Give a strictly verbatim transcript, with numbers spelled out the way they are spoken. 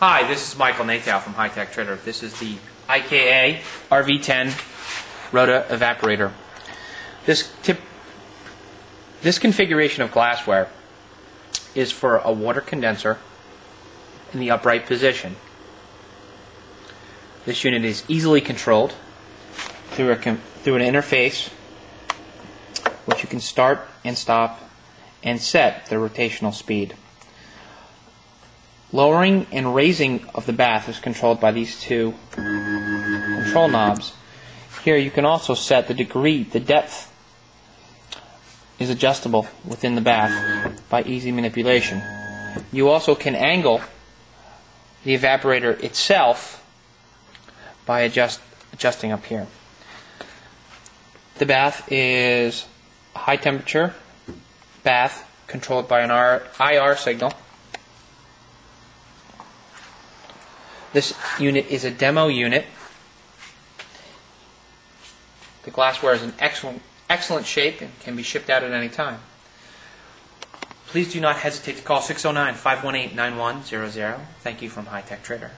Hi, this is Michael Natal from Hi-Tech Trader. This is the I K A R V ten Rota Evaporator. This, tip, this configuration of glassware is for a water condenser in the upright position. This unit is easily controlled through, a, through an interface which you can start and stop and set the rotational speed. Lowering and raising of the bath is controlled by these two control knobs. Here you can also set the degree, the depth is adjustable within the bath by easy manipulation. You also can angle the evaporator itself by adjust, adjusting up here. The bath is a high temperature bath controlled by an I R signal. This unit is a demo unit. The glassware is in excellent, excellent shape and can be shipped out at any time. Please do not hesitate to call six oh nine, five one eight, nine one zero zero. Thank you from Hi-Tech Trader.